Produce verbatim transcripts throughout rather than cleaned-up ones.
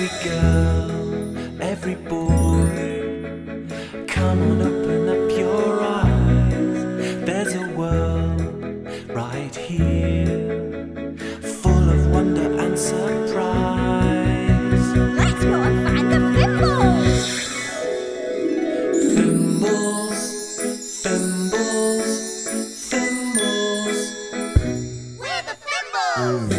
Every girl, every boy, come on, open up your eyes. There's a world right here, full of wonder and surprise. Let's go and find the Fimbles! Fimbles, Fimbles, Fimbles. We're the Fimbles!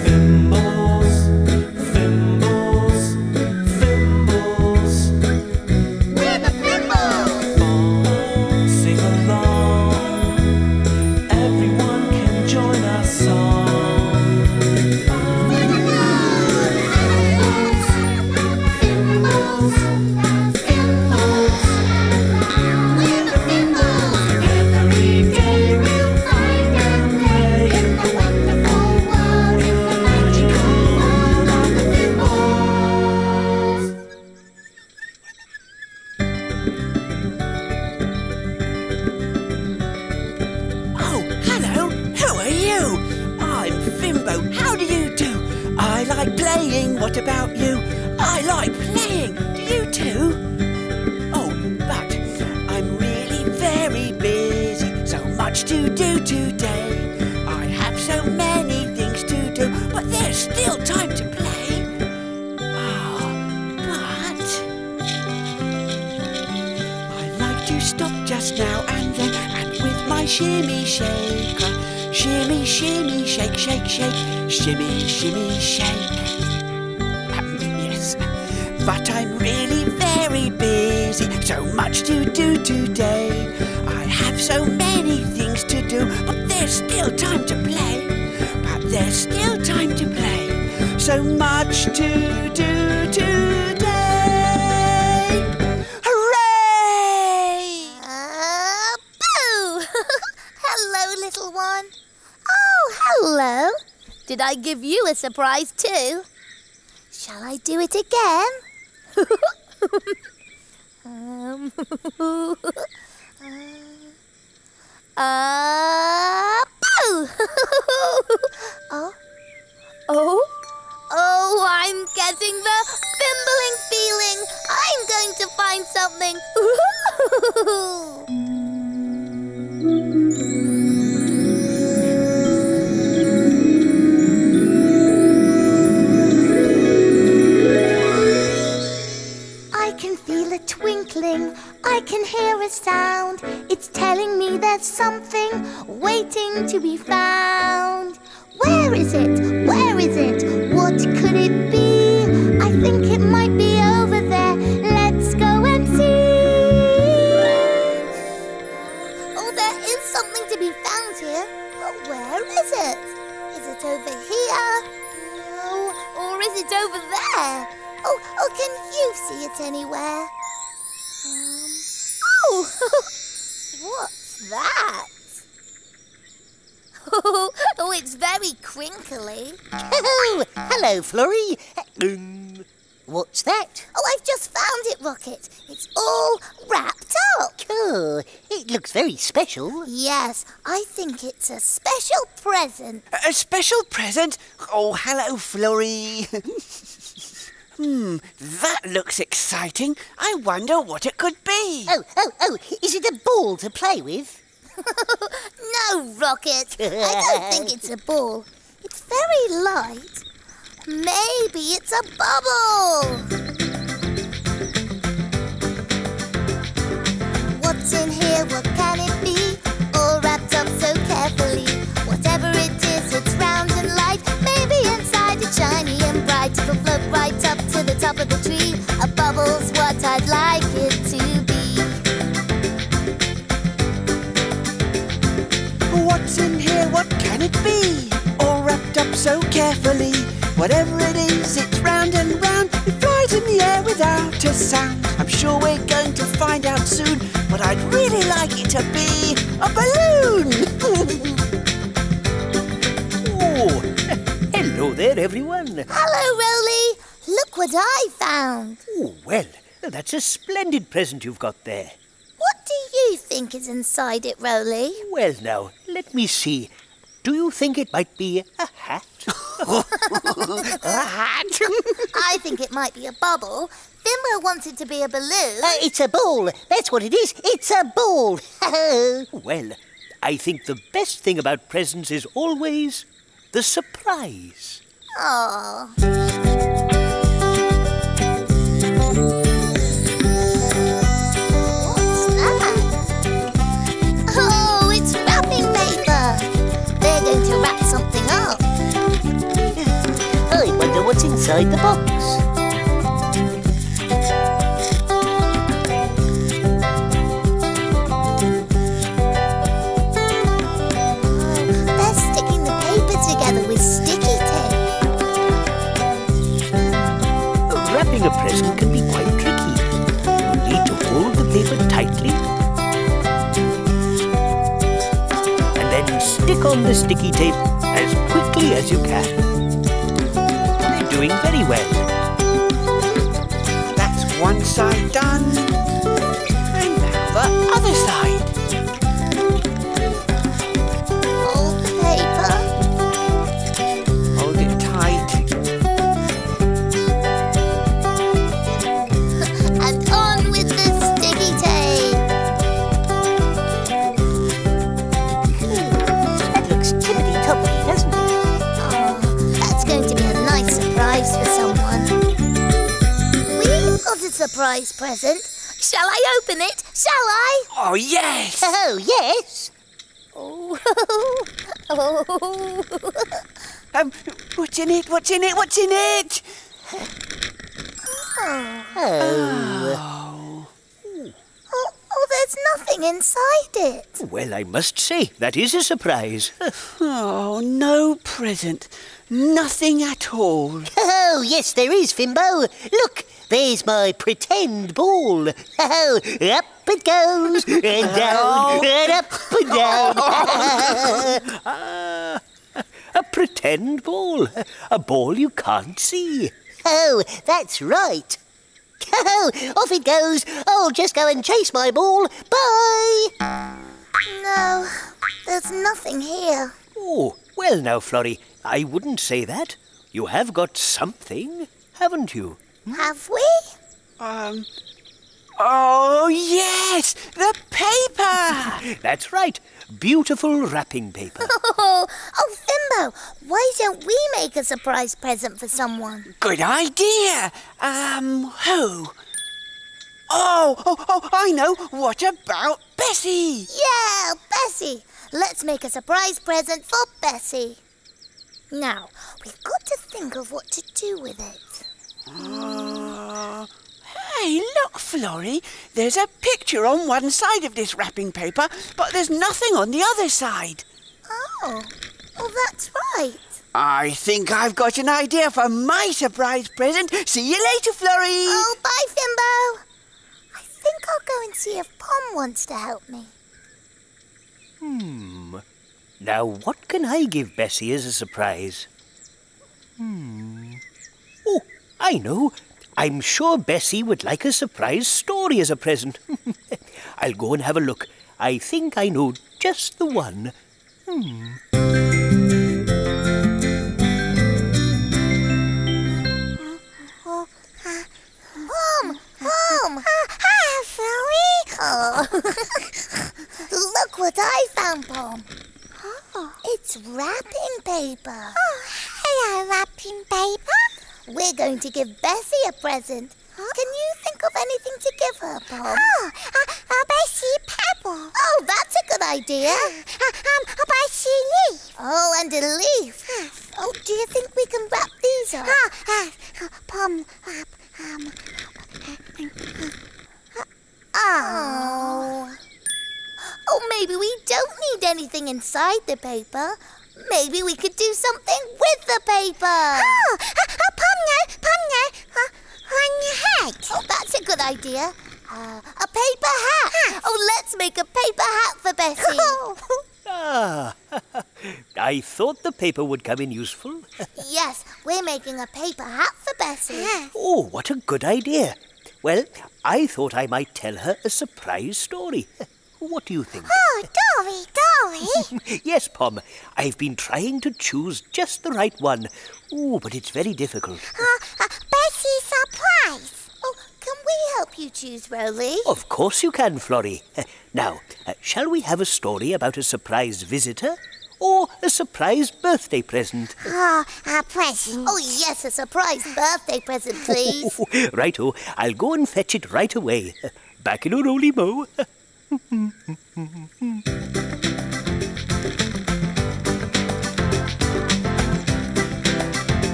What about you? I like playing. Do you too? Oh, but I'm really very busy. So much to do today. I have so many things to do, but there's still time to play. Oh, but I like to stop just now and then, and with my shimmy shaker, shimmy, shimmy, shake, shake, shake, shimmy, shimmy, shake. But I'm really very busy, so much to do today. I have so many things to do, but there's still time to play. But there's still time to play, so much to do today. Hooray! Uh, boo! Hello, little one. Oh, hello. Did I give you a surprise too? Shall I do it again? um, uh, uh, boo! oh, oh, oh! I'm getting the fimbling feeling. I'm going to find something. I can hear a sound. It's telling me there's something waiting to be found. Where is it? Where is it? What could it be? I think it might be over there. Let's go and see. Oh, there is something to be found here. But where is it? Is it over here? No. Or is it over there? Oh, oh, can you see it anywhere? Um, oh, what's that? Oh, oh, it's very crinkly. Oh, hello, Florrie. Um, what's that? Oh, I've just found it, Rocket. It's all wrapped up. Cool. It looks very special. Yes, I think it's a special present. A, a special present? Oh, hello, Florrie. Hmm, that looks exciting. I wonder what it could be. Oh, oh, oh, is it a ball to play with? No, Rocket. I don't think it's a ball. It's very light. Maybe it's a bubble. What's in here? What can it be? All wrapped up so carefully. Whatever it is, it's round and light. Maybe inside it's shiny and bright. It'll float right up to the top of the tree. A bubble's what I'd like it to be. What's in here? What can it be? All wrapped up so carefully. Whatever it is, it's round and round. It flies in the air without a sound. I'm sure we're going to find out soon what I'd really like it to be. A balloon! Oh, hello there, everyone. Hello, Roly. Look what I found. Oh, well, that's a splendid present you've got there. What do you think is inside it, Roly? Well, now, let me see. Do you think it might be a hat? I think it might be a bubble. Fimbo wants it to be a balloon. Uh, it's a ball. That's what it is. It's a ball. Well, I think the best thing about presents is always the surprise. Oh. What's that? Oh, it's wrapping paper. They're going to wrap something up. I wonder what's inside the box. A present can be quite tricky. You need to hold the paper tightly and then stick on the sticky tape as quickly as you can. You're doing very well. That's one side done. And now the other side. Hold the paper. Hold it tight. Surprise present. Shall I open it? Shall I? Oh, yes. Oh, yes. Oh. Oh. um, what's in it? What's in it? What's in it? Oh. Oh. Oh. Oh, oh, there's nothing inside it. Well, I must say, that is a surprise. Oh, no present. Nothing at all. Oh, yes, there is, Fimbo. Look. There's my pretend ball. Oh, up it goes, and down, and up and down. uh, a pretend ball. A ball you can't see. Oh, that's right. Oh, off it goes. I'll just go and chase my ball. Bye. No, there's nothing here. Oh, well now, Florrie, I wouldn't say that. You have got something, haven't you? Have we? Um. Oh, yes! The paper! That's right. Beautiful wrapping paper. Oh, oh, Fimbo, why don't we make a surprise present for someone? Good idea. Um, who? Oh, oh, oh, I know. What about Bessie? Yeah, Bessie. Let's make a surprise present for Bessie. Now, we've got to think of what to do with it. Oh. Hey, look, Florrie. There's a picture on one side of this wrapping paper, but there's nothing on the other side. Oh, oh, that's right. I think I've got an idea for my surprise present. See you later, Florrie. Oh, bye, Fimbo. I think I'll go and see if Pom wants to help me. Hmm. Now, what can I give Bessie as a surprise? Hmm. Oh. I know. I'm sure Bessie would like a surprise story as a present. I'll go and have a look. I think I know just the one. Hmm. Pom! Pom! Hi, Florrie! Oh. Look what I found, Pom. Oh. It's wrapping paper. Oh, hello, wrapping paper. We're going to give Bessie a present. Huh? Can you think of anything to give her, Pom? Oh, a, a Bessie pebble. Oh, that's a good idea. Uh, um, a Bessie leaf. Oh, and a leaf. Uh, oh, do you think we can wrap these up? Uh, uh, Pom, wrap, um... Uh, uh, oh. Oh, maybe we don't need anything inside the paper. Maybe we could do something with the paper. Oh, uh, uh, Pom, no, Pom, no, uh, on your hat. Oh, that's a good idea. Uh, a paper hat. hat. Oh, let's make a paper hat for Bessie. Ah, I thought the paper would come in useful. Yes, we're making a paper hat for Bessie. Yeah. Oh, what a good idea. Well, I thought I might tell her a surprise story. What do you think? Oh, Dory, Dory! Yes, Pom. I've been trying to choose just the right one. Oh, but it's very difficult. Uh, uh, Bessie's surprise! Oh, can we help you choose, Roly? Of course you can, Florrie. Uh, now, uh, shall we have a story about a surprise visitor? Or a surprise birthday present. Oh, a present. Oh, yes, a surprise birthday present, please. Oh, right-o. I'll go and fetch it right away. Back in a Roly Mo.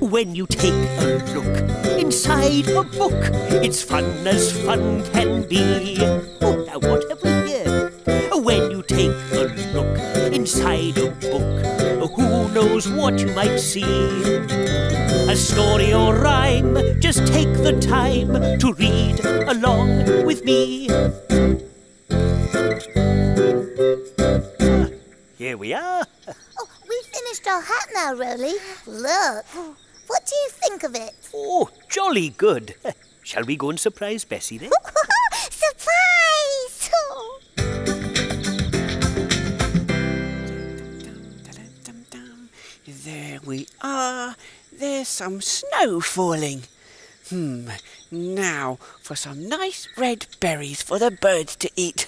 When you take a look inside a book, it's fun as fun can be. Oh, now what have we here? When you take a look inside a book, who knows what you might see? A story or rhyme, just take the time to read along with me. Here we are. Oh, we've finished our hat now, Roly. Look. What do you think of it? Oh, jolly good. Shall we go and surprise Bessie then? Surprise! Oh. There we are. There's some snow falling. Hmm, now for some nice red berries for the birds to eat.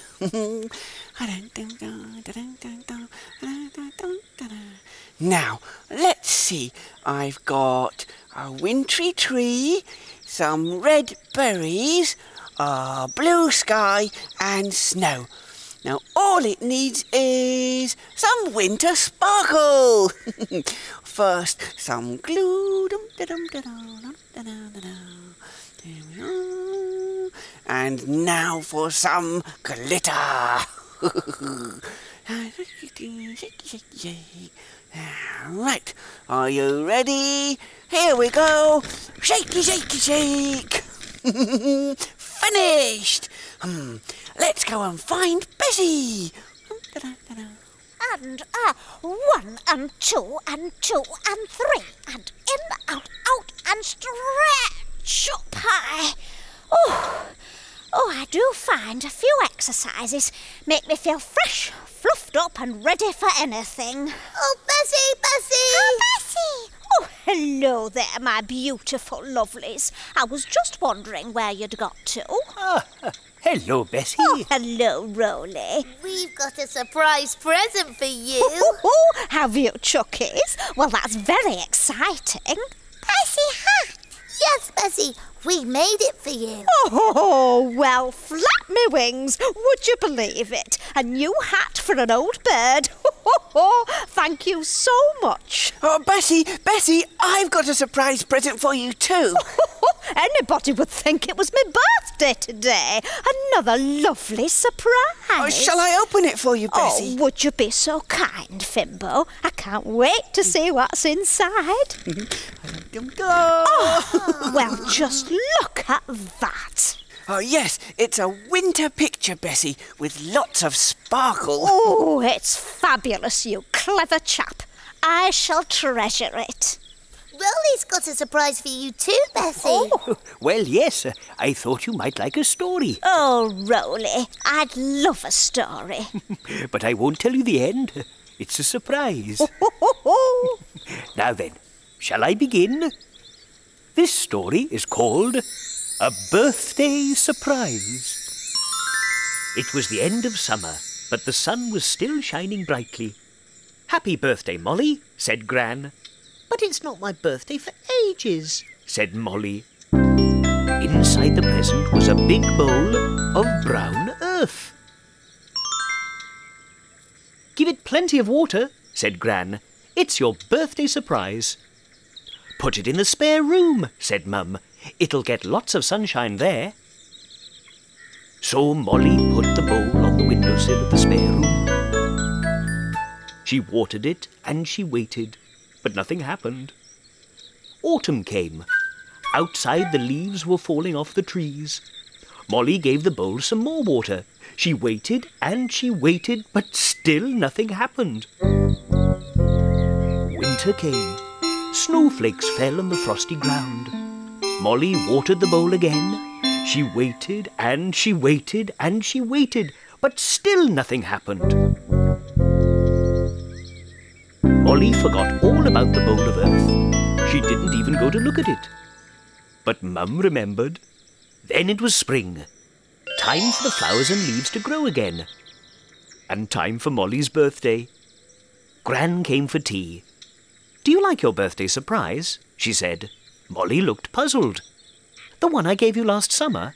Now, let's see. I've got a wintry tree, some red berries, a blue sky and snow. Now, all it needs is some winter sparkle. First, some glue. And now for some glitter. Right, are you ready? Here we go. Shakey, shakey, shake. Finished. Hmm. Let's go and find Bessie. And uh, one and two and two and three and in, out, out and stretch up high. Oh, oh, I do find a few exercises make me feel fresh, fluffed up and ready for anything. Oh, Bessie, Bessie! Oh, Bessie! Oh, hello there, my beautiful lovelies. I was just wondering where you'd got to. Oh, uh, hello, Bessie. Oh, hello, Roly. We've got a surprise present for you. Oh, oh, oh. Have you, Chuckies? Well, that's very exciting. Bessie hat. Yes, Bessie, we made it for you. Oh, well, flap me wings, would you believe it? A new hat for an old bird. Thank you so much. Oh, Bessie, Bessie, I've got a surprise present for you too. Anybody would think it was my birthday today. Another lovely surprise. Oh, shall I open it for you, Bessie? Oh, would you be so kind, Fimbo? I can't wait to see what's inside. Oh, well, just look at that. Oh, yes, it's a winter picture, Bessie, with lots of sparkle. Oh, it's fabulous, you clever chap. I shall treasure it. Roly's got a surprise for you too, Bessie. Oh, well, yes. Uh, I thought you might like a story. Oh, Roly, I'd love a story. But I won't tell you the end. It's a surprise. Now then, shall I begin? This story is called A Birthday Surprise. It was the end of summer, but the sun was still shining brightly. Happy birthday, Molly, said Gran. But it's not my birthday for ages, said Molly. Inside the present was a big bowl of brown earth. Give it plenty of water, said Gran. It's your birthday surprise. Put it in the spare room, said Mum. It'll get lots of sunshine there. So Molly put the bowl on the windowsill of the spare room. She watered it and she waited. but nothing happened. Autumn came. Outside, the leaves were falling off the trees. Molly gave the bowl some more water. She waited and she waited, but still nothing happened. Winter came. Snowflakes fell on the frosty ground. Molly watered the bowl again. She waited and she waited and she waited, but still nothing happened. Molly forgot all about the bowl of earth. She didn't even go to look at it. But Mum remembered. Then it was spring. Time for the flowers and leaves to grow again. And time for Molly's birthday. Gran came for tea. "Do you like your birthday surprise?" she said. Molly looked puzzled. "The one I gave you last summer?"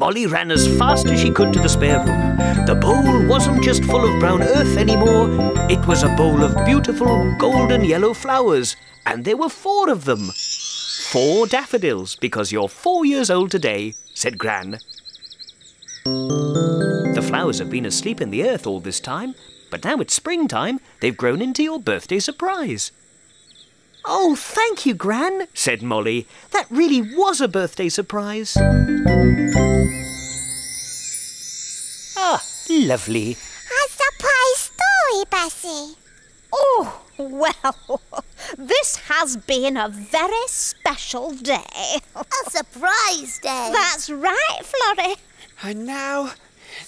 Molly ran as fast as she could to the spare room. The bowl wasn't just full of brown earth anymore. It was a bowl of beautiful golden yellow flowers. And there were four of them. Four daffodils, because you're four years old today, said Gran. The flowers have been asleep in the earth all this time, but now it's springtime. They've grown into your birthday surprise. "Oh, thank you, Gran," said Molly. "That really was a birthday surprise." Ah, lovely. A surprise story, Bessie. Oh, well, this has been a very special day. A surprise day. That's right, Florrie. And now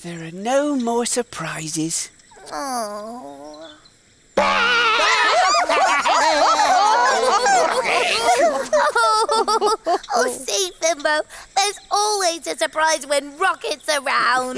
there are no more surprises. Oh. Oh, see, Fimbo, there's always a surprise when Rocket's around.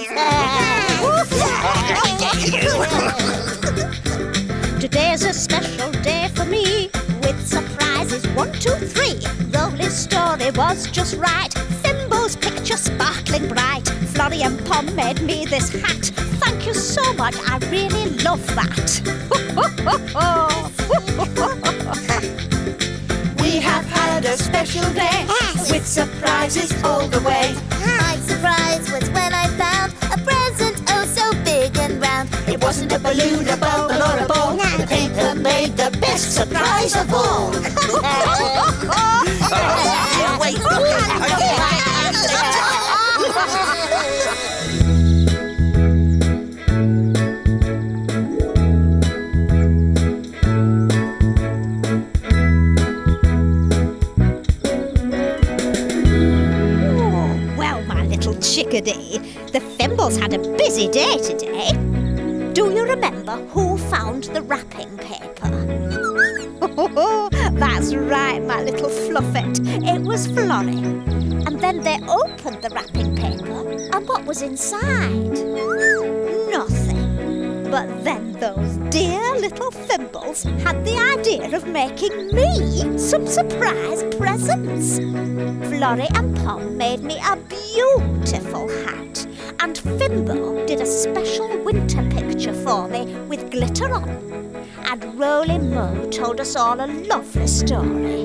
Today's a special day for me, with surprises one, two, three. Roly's story was just right, Fimbo's picture sparkling bright. Florrie and Pom made me this hat. Thank you so much, I really love that. We have had a special day, yes, with surprises all the way. My surprise was when I found a present oh so big and round. It wasn't a balloon, a bubble or a ball. No. The paper made the best surprise of all. Chickadee, the Fimbles had a busy day today. Do you remember who found the wrapping paper? That's right, my little Fluffet. It was Florrie. And then they opened the wrapping paper, and what was inside? Nothing. But then those dear little Fimbles had the idea of making me some surprise presents. Florrie and Pom made me a beautiful hat, and Fimbo did a special winter picture for me with glitter on. And Roly Mo told us all a lovely story.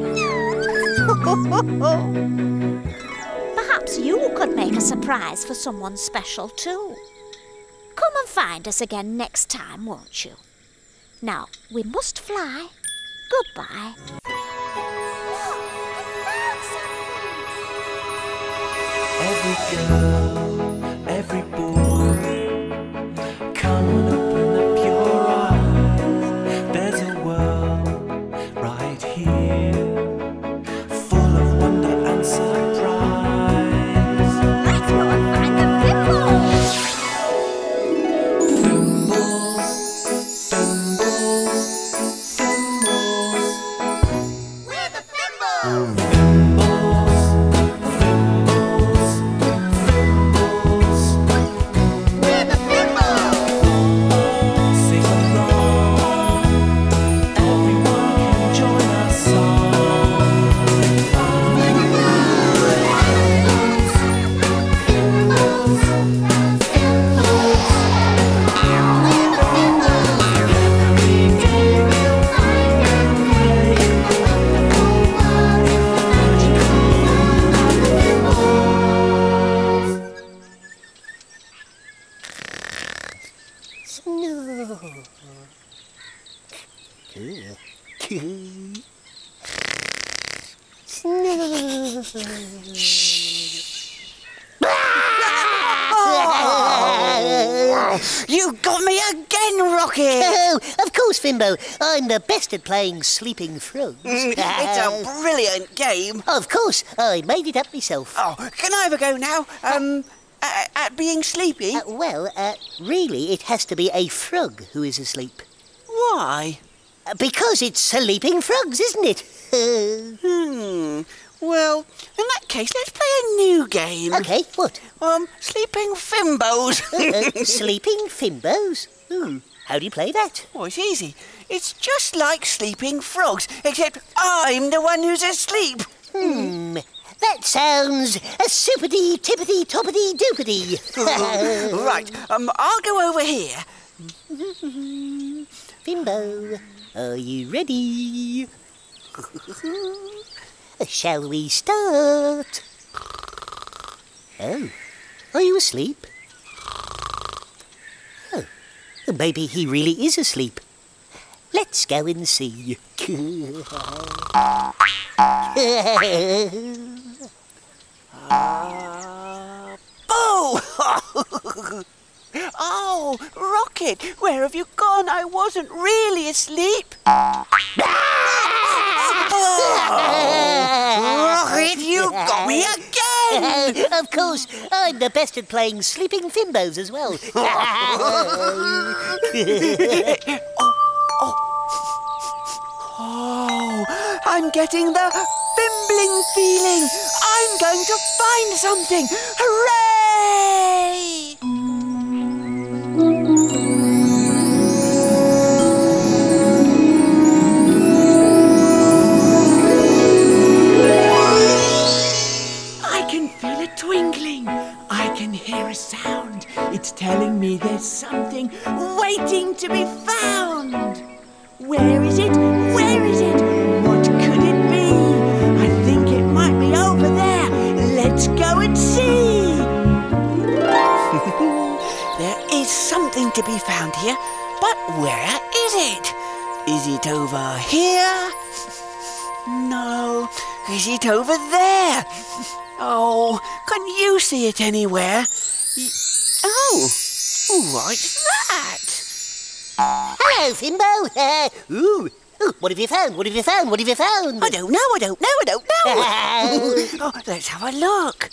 Perhaps you could make a surprise for someone special too. Come and find us again next time, won't you? Now, we must fly. Goodbye. Every girl, every boy, come and open up your eyes. There's a world right here, full of wonder and surprise. Let's go and find the Fimbles! Fimbles, Fimbles, Fimbles. We're the Fimbles! Fimbles. You got me again, Rocket! Oh, of course, Fimbo. I'm the best at playing Sleeping Frogs. It's uh, a brilliant game. Of course. I made it up myself. Oh, can I have a go now? Um, uh, at, at being sleepy? Uh, well, uh, really, it has to be a frog who is asleep. Why? Uh, because it's Sleeping Frogs, isn't it? hmm... Well, in that case, let's play a new game. OK, what? Um, Sleeping Fimbles. uh, uh, sleeping Fimbles? Hmm, how do you play that? Oh, it's easy. It's just like Sleeping Frogs, except I'm the one who's asleep. Hmm, that sounds a superdy tippity toppity doopity. Right, um, I'll go over here. Fimbo, are you ready? Shall we start? Oh, are you asleep? Oh, maybe he really is asleep. Let's go and see. uh, oh! Oh, Rocket, where have you gone? I wasn't really asleep. Oh, Rocket, you got me again! Of course, I'm the best at playing Sleeping Fimbos as well. oh, oh. oh, I'm getting the fimbling feeling. I'm going to find something. Hooray! It's telling me there's something waiting to be found. Where is it? Where is it? What could it be? I think it might be over there. Let's go and see. There is something to be found here, but where is it? Is it over here? No. Is it over there? Oh, can you see it anywhere? Oh, what's that? Hello, Fimbo. Uh, ooh. ooh, what have you found? What have you found? What have you found? I don't know. I don't know. I don't know. oh, let's have a look.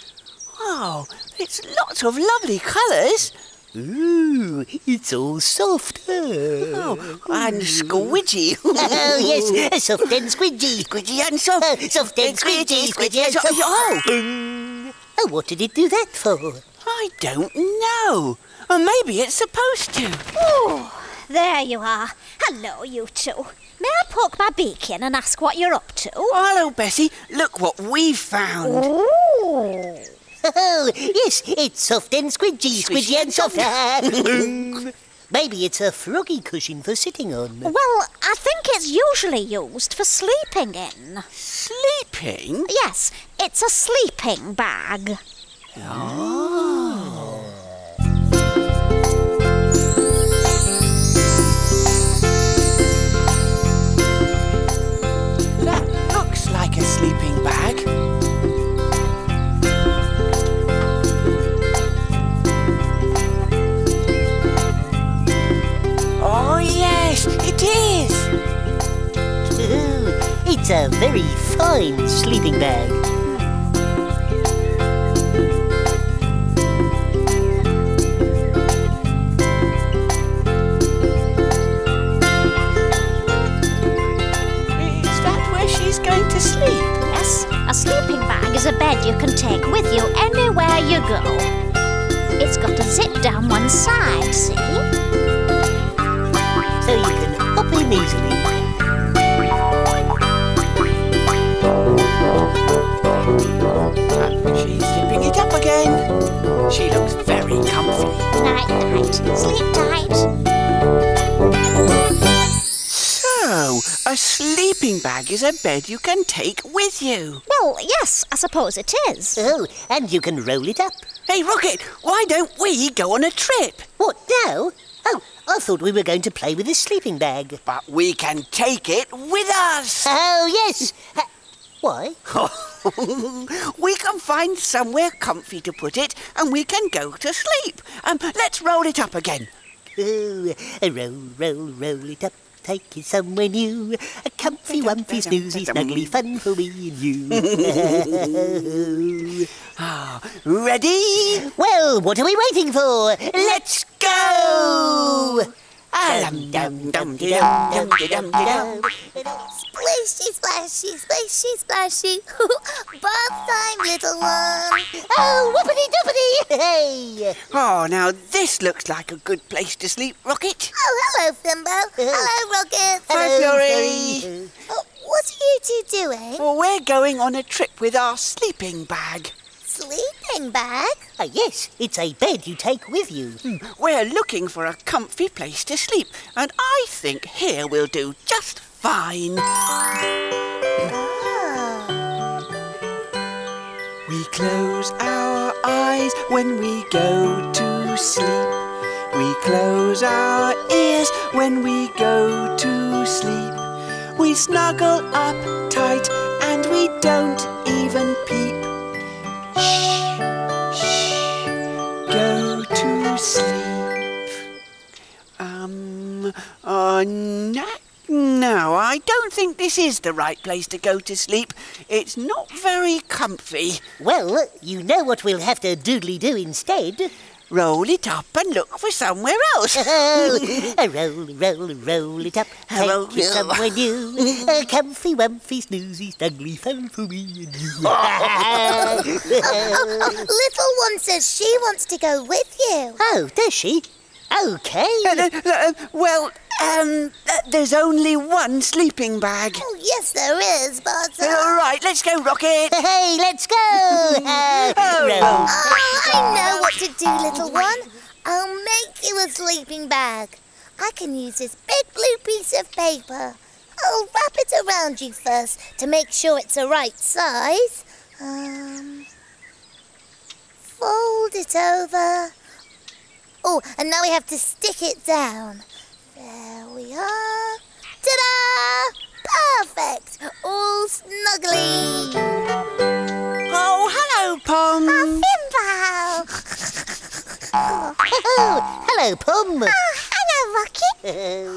Oh, it's lots of lovely colours. Ooh, it's all soft. Oh, and squidgy. oh, yes, soft and squidgy. Squidgy and soft. Oh, soft and squidgy. Squidgy and soft. Oh. oh, what did it do that for? I don't know. Or maybe it's supposed to. Oh, there you are. Hello, you two. May I poke my beak in and ask what you're up to? Oh, hello, Bessie. Look what we've found. Ooh. Oh, yes, it's soft and squidgy, squidgy, squidgy and soft. Maybe it's a froggy cushion for sitting on. Well, I think it's usually used for sleeping in. Sleeping? Yes, it's a sleeping bag. Oh. That looks like a sleeping bag. Oh, yes, it is. It's a very fine sleeping bag. Going to sleep. Yes, a sleeping bag is a bed you can take with you anywhere you go. It's got a zip down one side, see? So you can hop in easily. She's zipping it up again. She looks very comfy. Night, night. Sleep tight. So, a sleeping bag is a bed you can take with you. Well, yes, I suppose it is. Oh, and you can roll it up. Hey, Rocket, why don't we go on a trip? What, now? Oh, I thought we were going to play with a sleeping bag. But we can take it with us. Oh, yes. Uh, why? We can find somewhere comfy to put it and we can go to sleep. Um, let's roll it up again. Ooh, roll, roll, roll it up, take it somewhere new. A comfy, wumpy, snoozy, snuggly fun for me and you. Ready? Well, what are we waiting for? Let's go! Splashy, splashy, splashy, splashy. Bath time, little one. Oh, whoopity-doopity. Hey. Oh, now this looks like a good place to sleep, Rocket. Oh, hello, Fimbo. Hello, Rocket. Hi, Florrie. Oh, what are you two doing? Well, we're going on a trip with our sleeping bag. Sleeping bag? Oh, yes, it's a bed you take with you. Hmm. We're looking for a comfy place to sleep, and I think here will do just fine. Oh. We close our eyes when we go to sleep. We close our ears when we go to sleep. We snuggle up tight and we don't even peep. Shh, shh, go to sleep. Um, uh, no, no, I don't think this is the right place to go to sleep. It's not very comfy. Well, you know what we'll have to doodly-do instead. Roll it up and look for somewhere else. Oh, roll, roll, roll it up, take roll it somewhere new. A comfy, wumpy, snoozy, snuggly fun for me and you. oh, oh, oh, little one says she wants to go with you. Oh, does she? OK. Uh, uh, uh, well, um, uh, there's only one sleeping bag. Oh, yes, there is, but... Uh... All right, let's go, Rocket. Hey, let's go. uh, oh, roll. Oh, I know what to do, little one. I'll make you a sleeping bag. I can use this big blue piece of paper. I'll wrap it around you first to make sure it's the right size. Um, fold it over. Oh, and now we have to stick it down. There we are. Ta-da! Perfect! All snuggly. Oh, hello, Pom. Oh, Fimbo. oh. Oh, hello, Pom. Oh, hello, Rocket.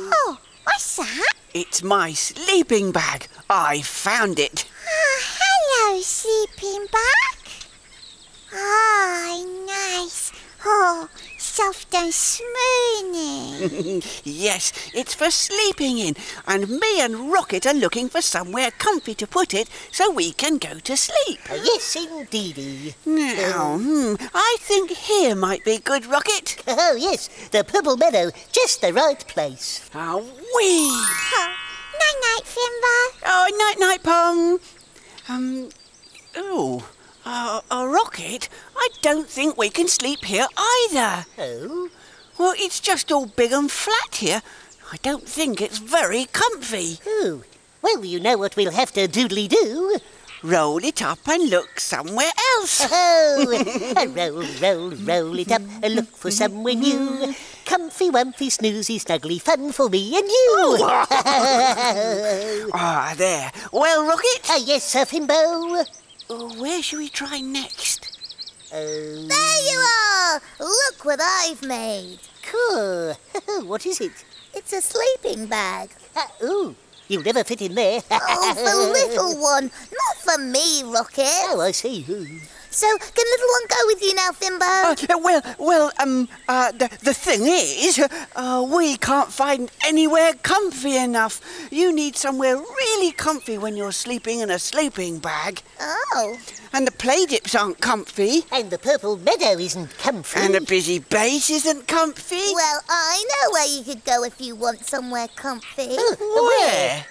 Uh... Oh, what's that? It's my sleeping bag. I found it. Oh, hello, sleeping bag. Oh, nice. Oh, soft and smoothing. Yes, it's for sleeping in. And me and Rocket are looking for somewhere comfy to put it so we can go to sleep. Oh, yes, indeedy. Now, um, hmm, I think here might be good, Rocket. Oh, yes, the Purple Meadow, just the right place. Ah, wee! Oh, night-night, Fimbo. Oh, night-night, Pom. Um, oh... Uh, uh, Rocket, I don't think we can sleep here either. Oh? Well, it's just all big and flat here. I don't think it's very comfy. Oh, well, you know what we'll have to doodly-do. Roll it up and look somewhere else. Oh, roll, roll, roll it up and look for somewhere new. Comfy, wumpy, snoozy, snuggly fun for me and you. Ah, there. Well, Rocket? Uh, yes, Sir Fimbo. Where should we try next? Um... There you are! Look what I've made. Cool. What is it? It's a sleeping bag. Uh, ooh, you'll never fit in there. Oh, for little one, not for me, Rocket. Oh, I see. So, can little one go with you now, Fimbo? Uh, well, well, um, uh, the, the thing is, uh, we can't find anywhere comfy enough. You need somewhere really comfy when you're sleeping in a sleeping bag. Oh. And the playdips aren't comfy. And the Purple Meadow isn't comfy. And the busy base isn't comfy. Well, I know where you could go if you want somewhere comfy. Oh, where?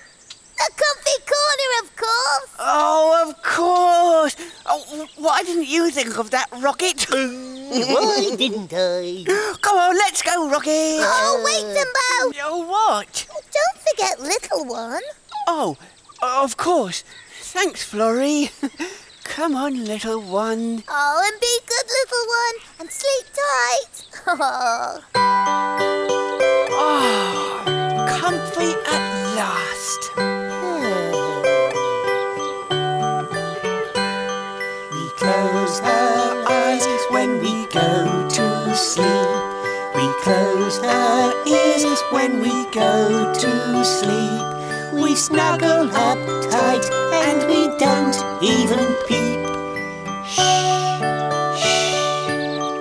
The comfy corner, of course! Oh, of course! Oh, why didn't you think of that, Rocket? Why didn't I? Come on, let's go, Rocket! Oh, wait, Fimbo! Oh, what? Oh, don't forget little one. Oh, of course. Thanks, Florrie. Come on, little one. Oh, and be good, little one, and sleep tight. Oh, oh comfy at last. close our eyes when we go to sleep. We close our ears when we go to sleep. We snuggle up tight and we don't even peep. Shh, shh,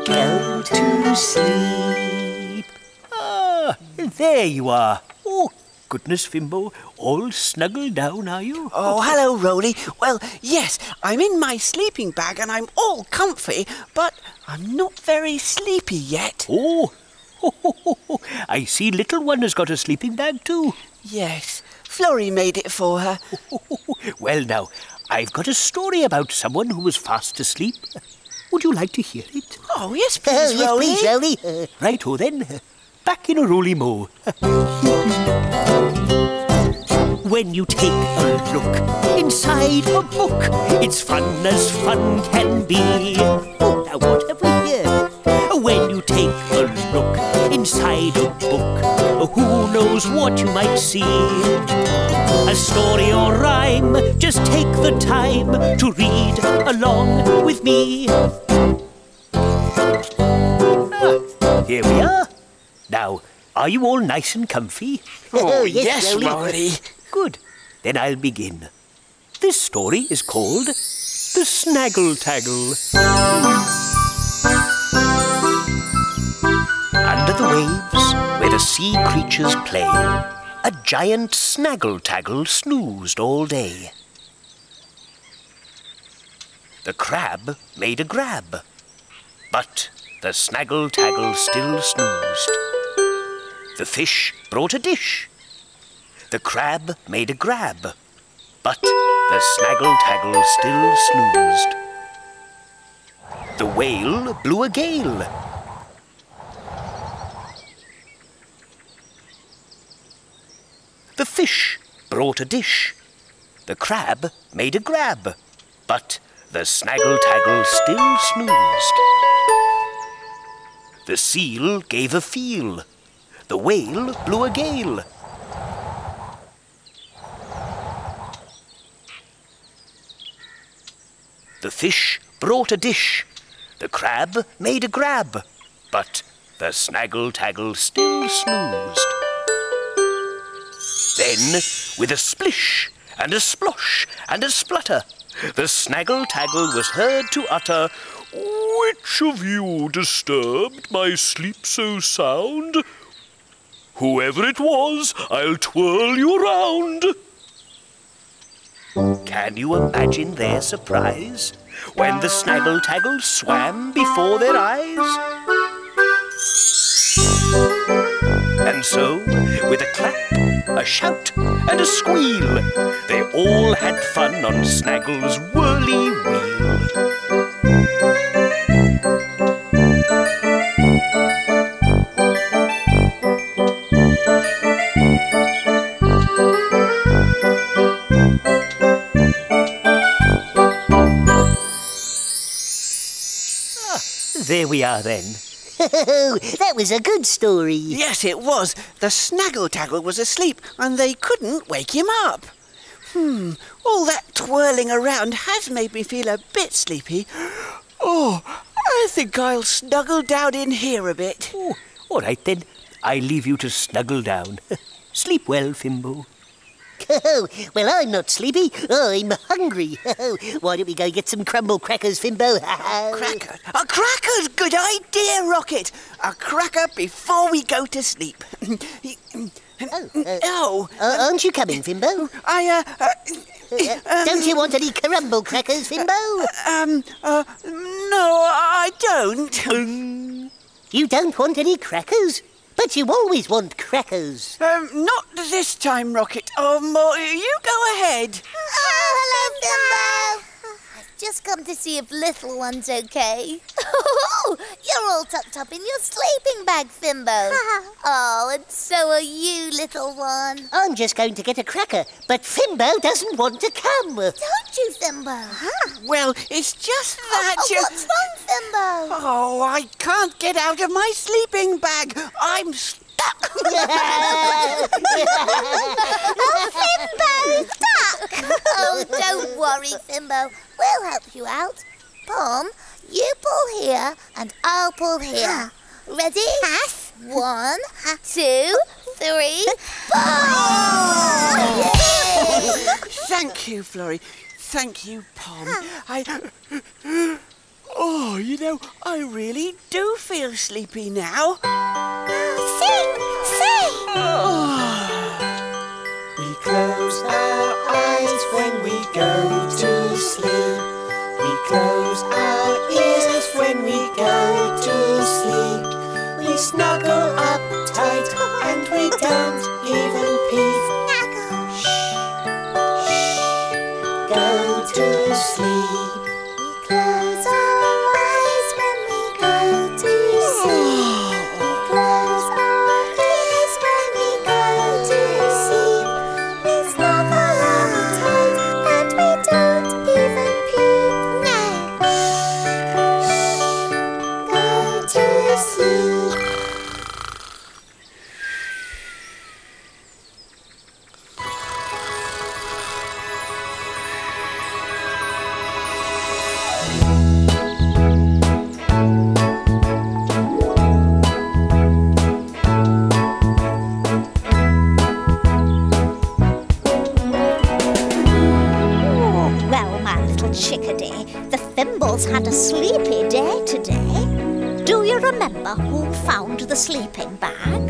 go to sleep. Ah, there you are. Oh, goodness, Fimbo, all snuggled down, are you? Oh, hello, Roly. Well, yes, I'm in my sleeping bag and I'm all comfy, but I'm not very sleepy yet. Oh, ho, ho, ho, ho. I see little one has got a sleeping bag too. Yes, Florrie made it for her. Oh, ho, ho. Well now, I've got a story about someone who was fast asleep. Would you like to hear it? Oh, yes, please, uh, Roly. Yes, please, Roly. Uh, right-o then. Back in a Roly Mo. When you take a look inside a book, it's fun as fun can be. Oh, now what have we here? When you take a look inside a book, who knows what you might see? A story or rhyme, just take the time to read along with me. Ah, here we are. Now, are you all nice and comfy? Oh, yes, Roly. Yes, good. Then I'll begin. This story is called The Snaggle Taggle. Under the waves, where the sea creatures play, a giant snaggle taggle snoozed all day. The crab made a grab, but the snaggle taggle still snoozed. The fish brought a dish. The crab made a grab, but the snaggle-taggle still snoozed. The whale blew a gale. The fish brought a dish. The crab made a grab, but the snaggle-taggle still snoozed. The seal gave a feel. The whale blew a gale. The fish brought a dish. The crab made a grab, but the snaggle-taggle still snoozed. Then, with a splish and a splosh and a splutter, the snaggle-taggle was heard to utter, "Which of you disturbed my sleep so sound? Whoever it was, I'll twirl you round." Can you imagine their surprise when the snaggle-taggle swam before their eyes? And so, with a clap, a shout and a squeal, they all had fun on Snaggle's whirly wheel. There we are then. Oh, that was a good story. Yes, it was. The snaggle-taggle was asleep and they couldn't wake him up. Hmm, all that twirling around has made me feel a bit sleepy. Oh, I think I'll snuggle down in here a bit. Oh, all right then. I leave you to snuggle down. Sleep well, Fimbo. Oh, well, I'm not sleepy. I'm hungry. Oh, why don't we go get some crumble crackers, Fimbo? Cracker? A cracker's good idea, Rocket. A cracker before we go to sleep. Oh, uh, oh. Uh, aren't you coming, Fimbo? I, uh... uh, uh um, don't you want any crumble crackers, Fimbo? Uh, um, uh, no, I don't. You don't want any crackers? But you always want crackers. Um, not this time, Rocket. Um, you go ahead. Oh, hello, Fimbo. I've just come to see if little one's okay. Oh, you're all tucked up in your sleeping bag, Fimbo. Oh, and so are you, little one. I'm just going to get a cracker, but Fimbo doesn't want to come. Don't you, Fimbo? Huh? Well, it's just that... Oh, you... what's wrong, Fimbo? Oh, I can't get out of my sleeping bag. I'm stuck. Oh, Fimbo's stuck. Oh, don't worry, Fimbo. We'll help you out. Pom, you pull here and I'll pull here. Ready? Pass. One, two, three, pull! Thank you, Florrie. Thank you, Pom. I... Oh, you know, I really do feel sleepy now. Sing! Sing! Oh. We close our eyes when we go to sleep. We close our ears when we go to sleep. We snuggle up tight and we don't even peep. Snuggle! Shh! Shh! Go to sleep. We close our had a sleepy day today. Do you remember who found the sleeping bag?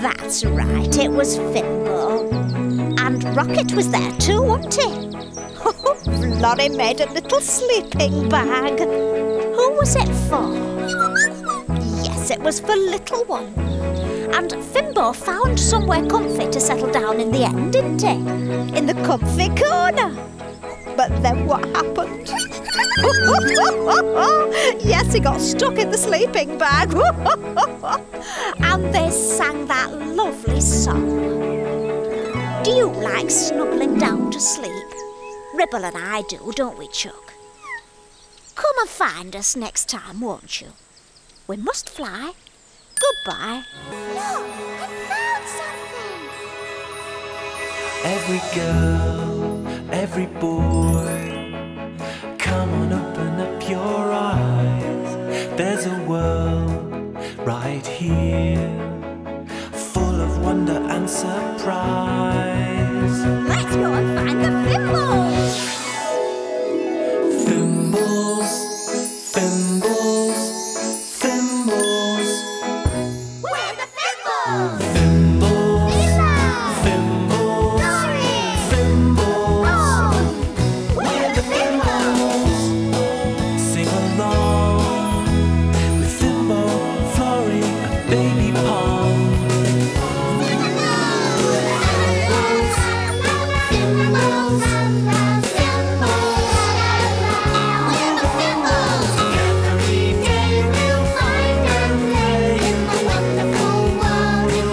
That's right, it was Fimbo. And Rocket was there too, wasn't he? Florrie made a little sleeping bag. Who was it for? Yes, it was for Little One. And Fimbo found somewhere comfy to settle down in the end, didn't he? In the comfy corner. But then what happened? Yes, he got stuck in the sleeping bag. And they sang that lovely song. Do you like snuggling down to sleep? Ribble and I do, don't we, Chuck? Come and find us next time, won't you? We must fly. Goodbye. Look, I found something. Every girl, every boy, come on, open up your eyes. There's a world right here, full of wonder and surprise. Let's go and find the Fimbles! Fimbles, Fimbles, Fimbles. We're the Fimbles! Fimbles, Fimbles, Fimbles, Florrie, Fimbles. Oh, we're, we're the Fimbles! Baby Pom. Fimbles, Fimbles, Fimbles. Every day we'll find and play in the wonderful world, in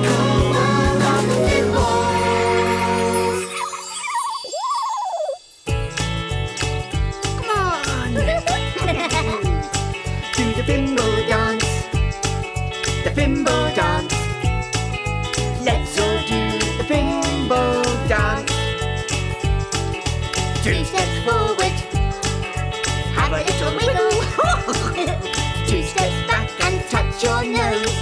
the magical world of the Fimbles. Come on. Do the Fimble dance. The Fimbo dance. Let's all do the Fimbo dance. Two steps forward, have a little wiggle. Two steps back and touch your nose.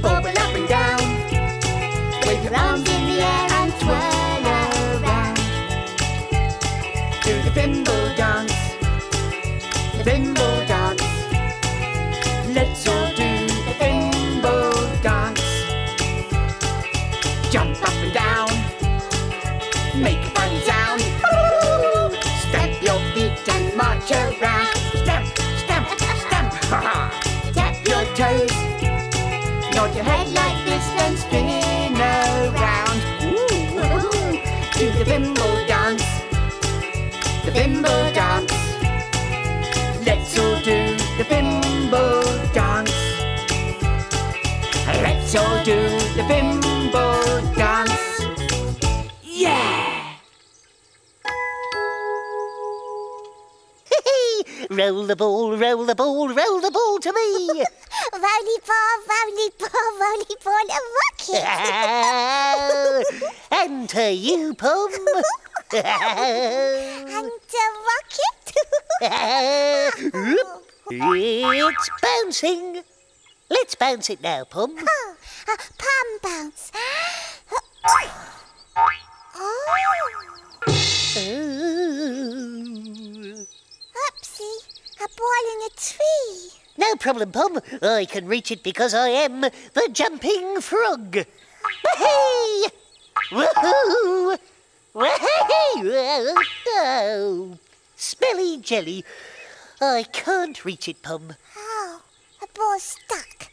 Bobble up and down, wave your arms in the air and twirl around. Do the Fimbo dance. The Fimbo dance. Let's all do the Fimbo dance. Jump up and down, make a funny sound. Stamp your feet and march around. Stamp, stamp, stamp. Tap your toes, nod your head like this, then spin around. Ooh. Do the Fimbo dance, the Fimbo dance. Let's all do the Fimbo dance. Let's all do the Fimbo dance. Yeah! Roll the ball, roll the ball, roll the ball to me. Roly Pom, Roly Pom, Roly Pom, a Rocket. And to you, Pom. And uh, Rocket. uh, it's bouncing. Let's bounce it now, Pom. Oh, uh, Pom bounce. Oh. Oopsie, a ball in a tree. No problem, Pom. I can reach it because I am the jumping frog. Wahey! Woohoo! Wahey! Oh, smelly jelly. I can't reach it, Pom. Oh, a ball's stuck.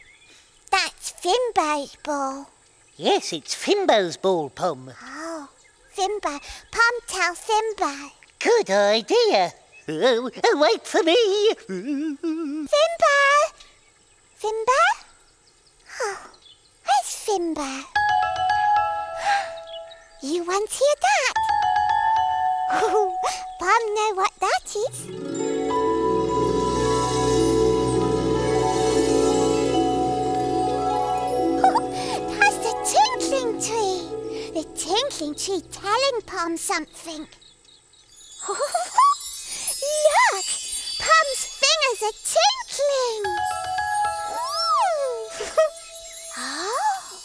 That's Fimbo's ball. Yes, it's Fimbo's ball, Pom. Oh, Fimbo. Pom, tell Fimbo. Good idea. Oh, oh, wait for me. Fimbo! Fimbo? Oh, where's Fimbo? You won't hear that. Pom know what that is. That's the tinkling tree. The tinkling tree telling Pom something. Look! Pom's fingers are tinkling! Oh!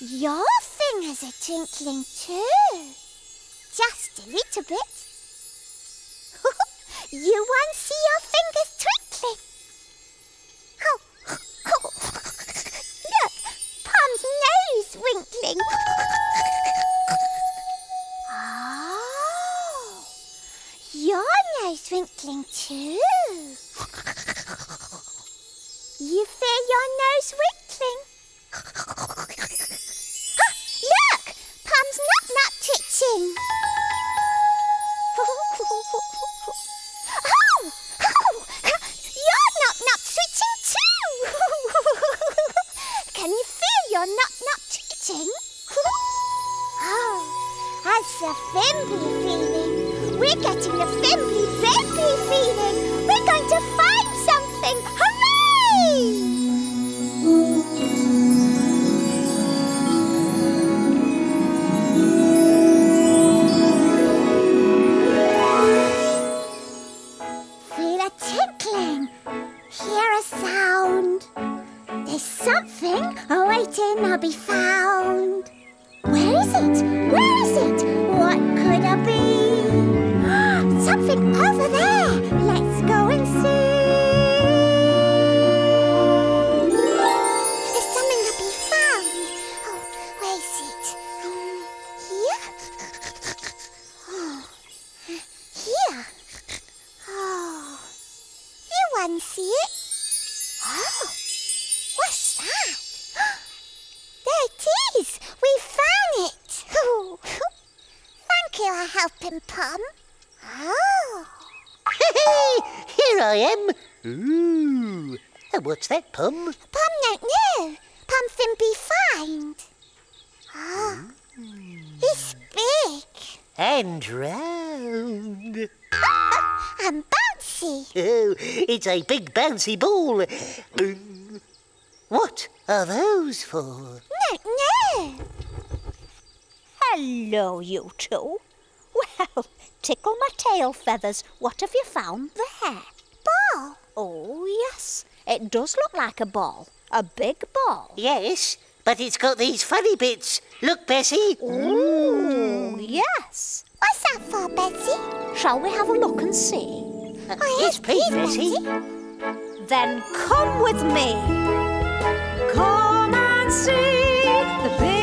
Your fingers are tinkling too. Just a little bit. You won't see your fingers twinkling. Oh! Oh. Look! Pom's nose winkling. Oh! Your nose winkling too. You feel your nose winkling. Ah, look! Pom's nut nut twitching. Oh! Oh! Your nut nut twitching too. Can you feel your nut nut twitching? Oh, that's the Fimbly feeling. We're getting the Fimbly, Fimbly feeling. We're going to find something. Hooray! Feel a tinkling. Hear a sound. There's something awaiting to be found. Where is it? Where is it? What could it be? Something over there. Let's go and see. There's something to be found. Oh, where is it? Um, here? Oh, here. Oh, you won't see it. Oh, what's that? There it is. We found it. Oh. Thank you for helping, Pom. Oh! Hey, here I am. Ooh! And what's that, Pom? Pom don't know. Pom Fimby find. Oh! Mm. It's big. And round. And bouncy. Oh, it's a big bouncy ball. What are those for? Don't know. Hello, you two. Well, tickle my tail feathers, what have you found there? Ball. Oh, yes. It does look like a ball. A big ball. Yes, but it's got these funny bits. Look, Bessie. Ooh, mm. Yes. What's that for, Bessie? Shall we have a look and see? Uh, oh, yes, please, Bessie. Bessie. Then come with me. Come and see the big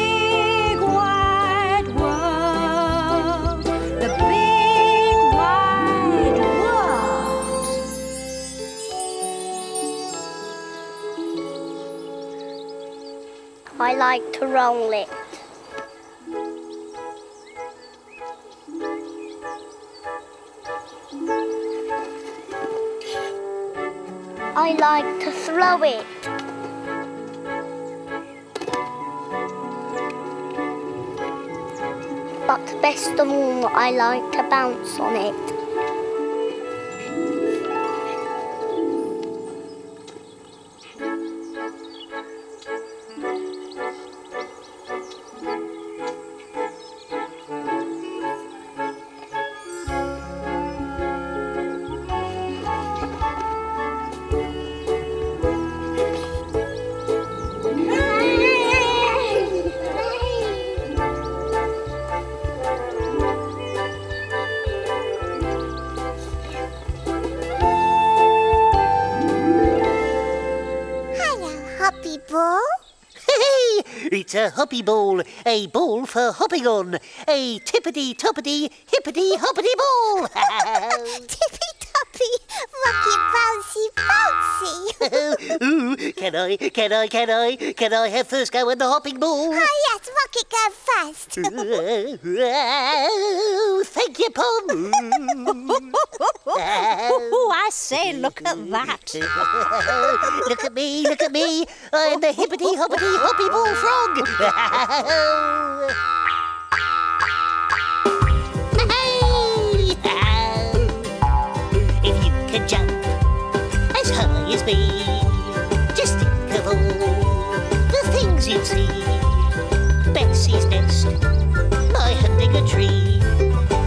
I like to roll it. I like to throw it. But best of all, I like to bounce on it. It's a hoppy ball, a ball for hopping on, a tippity-toppity, hippity-hoppity ball. Tippy-toppy, rocket bouncy-bouncy. Ooh, can I, can I, can I, can I have first go at the hopping ball? Oh, yes, Rocket, go first. Oh, thank you, Pom. Oh, I say, look at that. Look at me, look at me. I'm the hippity-hoppity-hoppy ball frog. If you can jump as high as me, just think of all the things you'd see. Betsy's nest, my hunting a tree,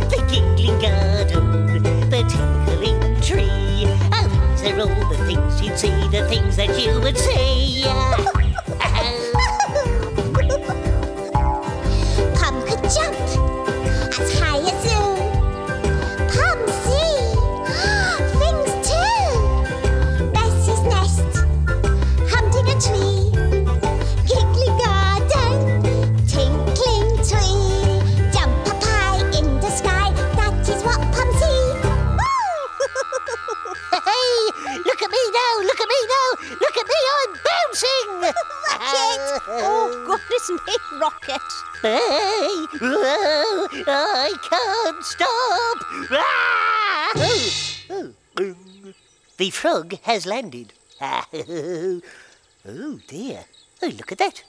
the giggling garden, the tinkling tree. Oh, these are all the things you'd see, the things that you would see. Pom could jump as high as you. Pom see things too. Betsy's nest, hunting a tree, giggling garden, tinkling tree. Jump up high in the sky, that is what Pom see. Hey, look at me now, look at me now, look at me, I'm bouncing. Rocket! Oh, goodness me, Rocket! Hey! Whoa! I can't stop! Ah! Oh. Oh. Um. The frog has landed. Oh, dear. Oh, look at that.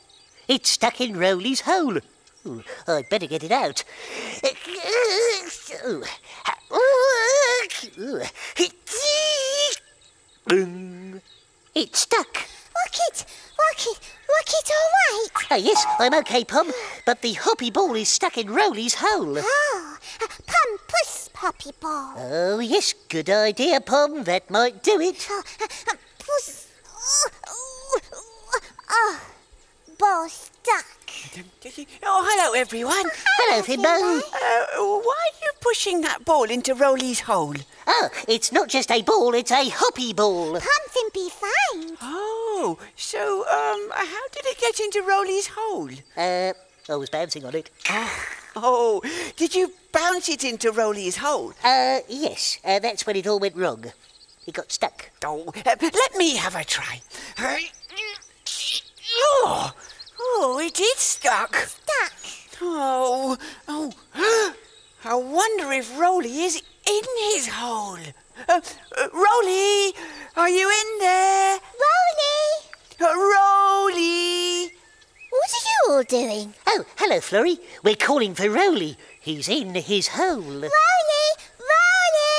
It's stuck in Roly's hole. Oh, I'd better get it out. Um. It's stuck. Rocket! Rocket! Rocket, all right? Oh, yes, I'm OK, Pom, but the hoppy ball is stuck in Roly's hole. Oh, uh, Pom, push hoppy ball. Oh, yes, good idea, Pom. That might do it. Oh, uh, push. Oh, oh, oh, oh, ball stuck. Oh, hello, everyone. Oh, hello, Fimbo. Uh, why are you pushing that ball into Roly's hole? Oh, it's not just a ball, it's a hoppy ball. Pom, Fimpy, fine. Oh. Oh, so, um, how did it get into Roly's hole? Uh, I was bouncing on it. Oh, did you bounce it into Roly's hole? Uh, yes, uh, that's when it all went wrong. It got stuck. Oh, uh, let me have a try. Oh, oh, it is stuck. Stuck. Oh, oh, I wonder if Roly is in his hole. Uh, uh, Roly, are you in there? Roly! Uh, Roly! What are you all doing? Oh, hello, Florrie. We're calling for Roly. He's in his hole. Roly! Roly!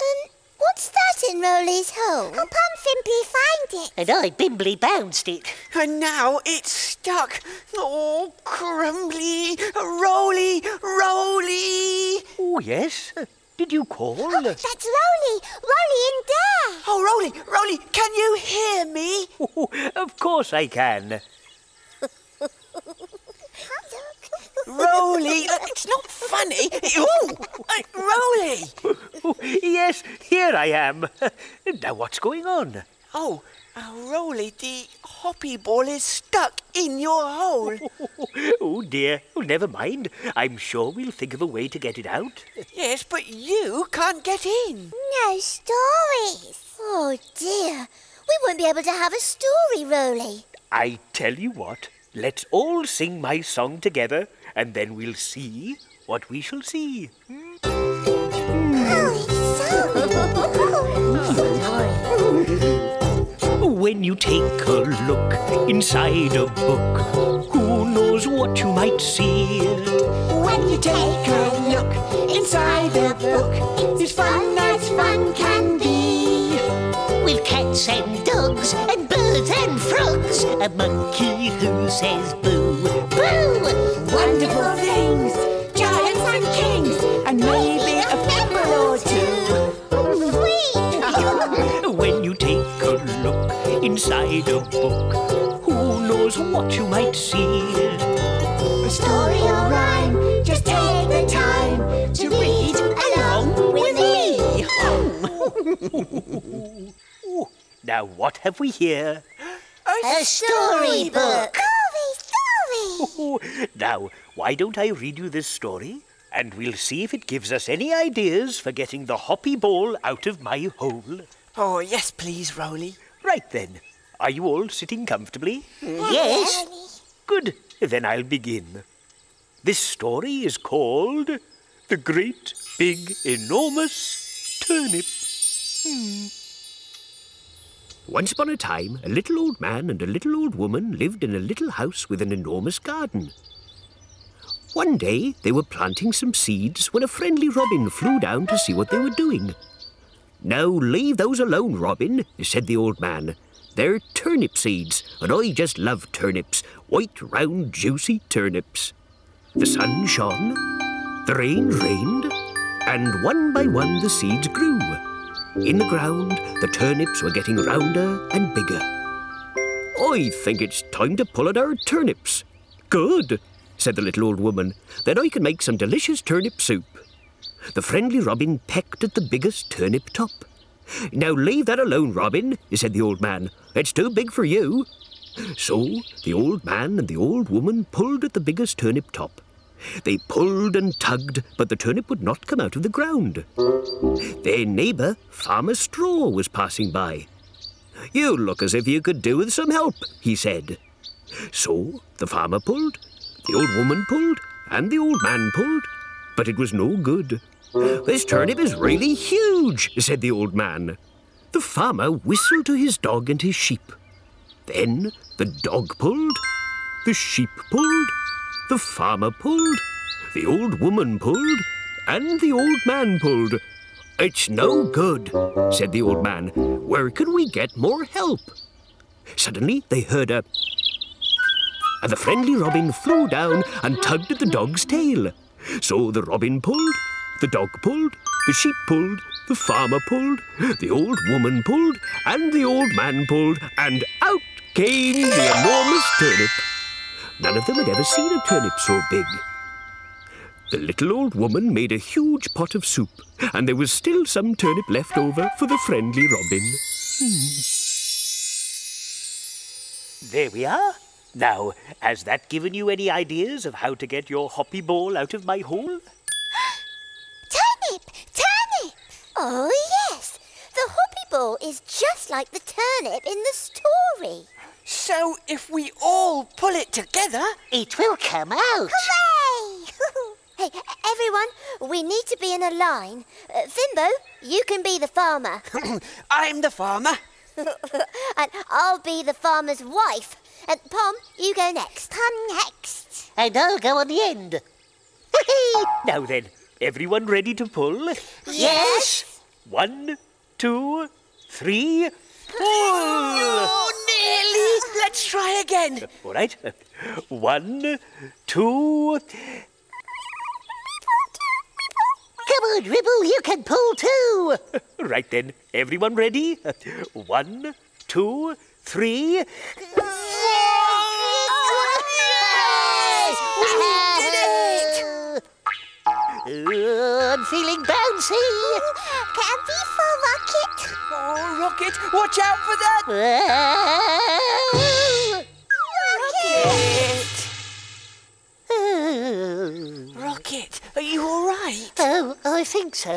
Um, what's that in Roly's hole? Oh, Pom Fimpy found it. And I bimbly bounced it. And now it's stuck. Oh, crumbly. Roly! Roly! Oh, yes. Did you call? Oh, that's Roly! Roly in there! Oh, Roly! Roly, can you hear me? Oh, of course I can. Roly, uh, it's not funny. Oh, uh, Roly! Oh, yes, here I am. Now what's going on? Oh, uh, Roly, the hoppy ball is stuck in your hole. Oh, dear. Oh, never mind. I'm sure we'll think of a way to get it out. Yes, but you can't get in. No stories. Oh, dear. We won't be able to have a story, Roly. I tell you what. Let's all sing my song together, and then we'll see what we shall see. Hmm? Oh, it's so... When you take a look inside a book, who knows what you might see? When you take a look inside a book, it's fun as fun can be. With cats and dogs and birds and frogs, a monkey who says boo, boo! Wonderful things, giants and kings, and maybe a fimble or two. Sweet! When you take a look inside a book, who knows what you might see? A story or rhyme, just take the time to read along with me. Now what have we here? A, a storybook! Story, story! Oh, now, why don't I read you this story? And we'll see if it gives us any ideas for getting the hoppy ball out of my hole. Oh, yes, please, Roly. Right then. Are you all sitting comfortably? Yes. Good. Then I'll begin. This story is called The Great Big Enormous Turnip. Hmm. Once upon a time, a little old man and a little old woman lived in a little house with an enormous garden. One day, they were planting some seeds when a friendly robin flew down to see what they were doing. "Now, leave those alone, Robin," said the old man. "They're turnip seeds, and I just love turnips, white, round, juicy turnips." The sun shone, the rain rained, and one by one the seeds grew. In the ground, the turnips were getting rounder and bigger. "I think it's time to pull out our turnips." "Good," said the little old woman. "Then I can make some delicious turnip soup." The friendly robin pecked at the biggest turnip top. "Now leave that alone, Robin," said the old man. "It's too big for you." So the old man and the old woman pulled at the biggest turnip top. They pulled and tugged, but the turnip would not come out of the ground. Their neighbour, Farmer Straw, was passing by. "You look as if you could do with some help," he said. So the farmer pulled, the old woman pulled, and the old man pulled, but it was no good. "This turnip is really huge," said the old man. The farmer whistled to his dog and his sheep. Then the dog pulled, the sheep pulled, the farmer pulled, the old woman pulled, and the old man pulled. "It's no good," said the old man. "Where can we get more help?" Suddenly they heard a... and the friendly robin flew down and tugged at the dog's tail. So the robin pulled, the dog pulled, the sheep pulled, the farmer pulled, the old woman pulled, and the old man pulled, and out came the enormous turnip. None of them had ever seen a turnip so big. The little old woman made a huge pot of soup, and there was still some turnip left over for the friendly robin. Hmm. There we are. Now, has that given you any ideas of how to get your hoppy ball out of my hole? Turnip! Turnip! Oh, yes. The hoppy ball is just like the turnip in the story. So if we all pull it together, it will come out. Hooray! Hey, everyone, we need to be in a line. Uh, Fimbo, you can be the farmer. I'm the farmer. And I'll be the farmer's wife. And Pom, you go next. Pom next. And I'll go on the end. Now then, everyone ready to pull? Yes. One, two, three. Pull! No, nearly. Let's try again. All right. One, two. Come on, Ribble, you can pull too. Right then, everyone ready? One, two, three. Oh, I'm feeling bouncy. Candy for Rocket. Oh, Rocket, watch out for that. Rocket. Oh. Rocket, are you all right? Oh, I think so.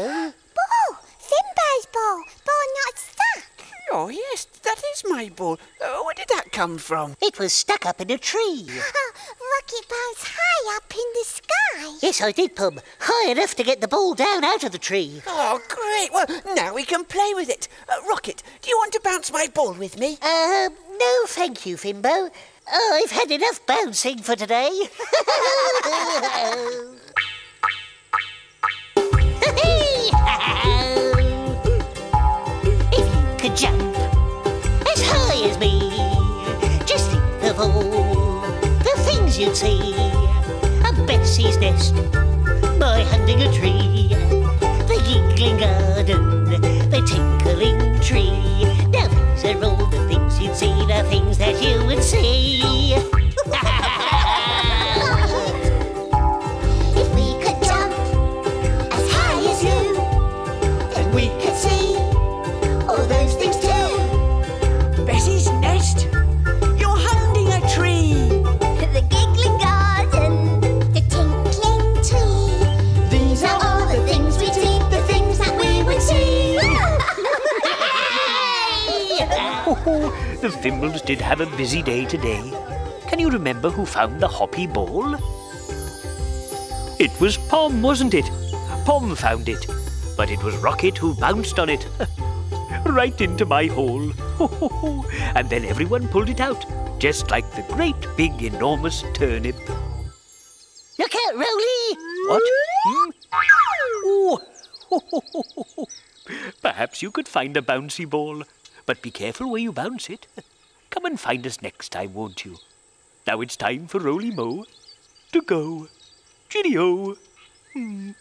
Ball, Fimbo's ball. Ball not stuck. Oh, yes, that is my ball. Oh, where did that come from? It was stuck up in a tree. Oh, Rocket bounced high up in the sky. Yes, I did, Pom. High enough to get the ball down out of the tree. Oh, great. Well, now we can play with it. Uh, Rocket, do you want to bounce my ball with me? Um, no, thank you, Fimbo. I've had enough bouncing for today. If you could jump as high as me, just think of all the things you'd see. Betsy's nest, by hunting a tree, the giggling garden, the tinkling tree. Now these are all the things you'd see, the things that you would see. If we could jump as high as you, then we could see all those things too. Betsy's nest, you're hunting a tree, the giggling garden. know, the Fimbles did have a busy day today. Can you remember who found the hoppy ball? It was Pom, wasn't it? Pom found it, but it was Rocket who bounced on it. Right into my hole. And then everyone pulled it out, just like the great big enormous turnip. Look out, Roly! What? Hmm? Oh. Perhaps you could find a bouncy ball, but be careful where you bounce it. Come and find us next time, won't you? Now it's time for Roly Mo to go. Cheerio! Hmm.